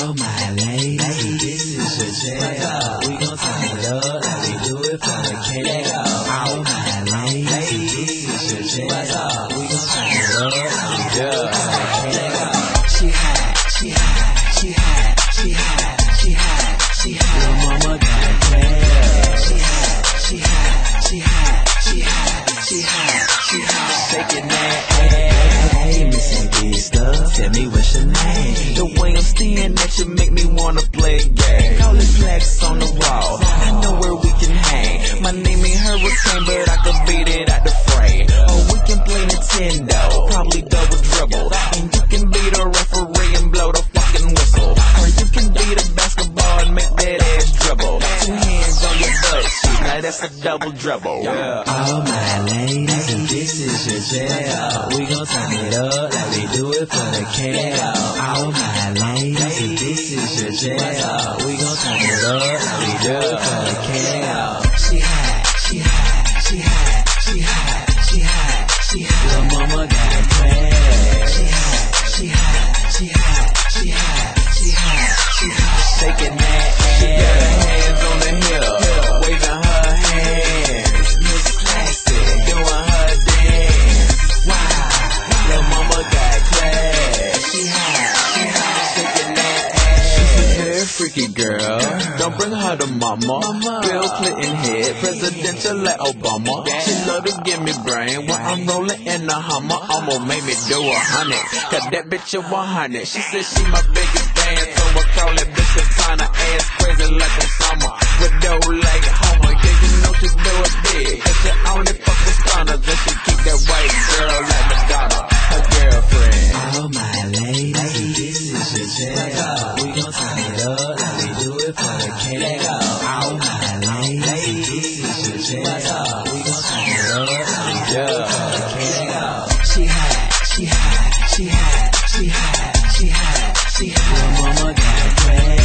Oh my lady, this is your jam. We gon' turn it up like we do it from the get-go. Oh my lady, this is your jam. We gon' turn it up like we do it from the get-go. She hot, she hot, she hot, she hot, she hot, she hot. Your mama got a plan. She hot, she hot, she hot, she hot, she hot, she hot. Shaking that ass, give me some good stuff. Tell me what's your name. The way I'm staring at you make me wanna play a game. All the slacks on the wall, I know where we can hang. My name ain't her return, but I could beat it out the frame. Or we can play Nintendo, probably double dribble. And you can be the referee and blow the fucking whistle. Or you can be the basketball and make that ass dribble. Two hands on your butt, shoot, now that's a double dribble. Yeah. All my ladies, and this is your jam. We gon' turn it up like we do it for the cam. All my ladies, and this is your jam. We gon' turn it up like we do it for the cam. She hot, she hot, she hot, she hot, she hot, she hot. Your mama got a plan. She hot, she hot, she hot, she hot, she hot, she hot. Shaking that ass. She got her hands on the hill, waving her hands. Miss Classy, doing her dance. Wow, your mama got class. She hot, she hot, shaking that ass. She's a very freaky girl. Don't bring her to mama. Bill Clinton head, presidential like Obama. She love to give me brain while I'm rolling in the Hummer. Almost made me do 100, cause that bitch a 100. She said she my biggest fan, so I call that bitch a ton of ass crazy like a summer. With dough like Homer, yeah, you know she do it big. Cause she only fuck with stunners, and she keep that white girl like Madonna, her girlfriend. Oh my lady, this is your jam. We gon' turn it up like we do it for the cake. Oh my lady, this is your jam. We gon' turn it up like we do it for the cake. She hot, she hot, she hot, she hot, she hot, she hot. Your mama got a plan.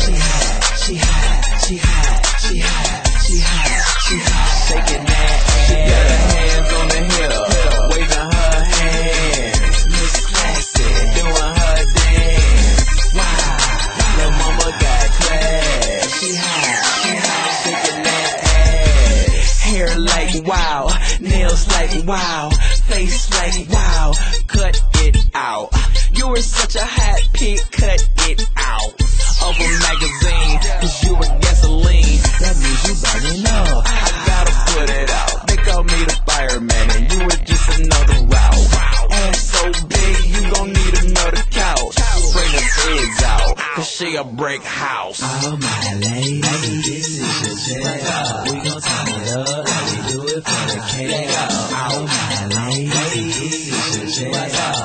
She hot, she hot, she hot, she hot, she hot, she hot. Shaking that ass. She got her hands on the hill, waving her hands. Miss Classy, doing her dance. Wow, your mama got class. She hot, shaking that ass. Hair like wow, nails like wow, face like wow. Cut it out. You were such a hot pick, cut it out of a magazine, cause you were gasoline. That means you burning up. I gotta put it out. They call me the fireman, and you were just another route. Ass so big, you gon' need another couch. Bring the kids out, cause she a brick house. Oh my lady, this is your jam. We gon' turn it up like we do it for the cake. Oh my lady, this is your jam.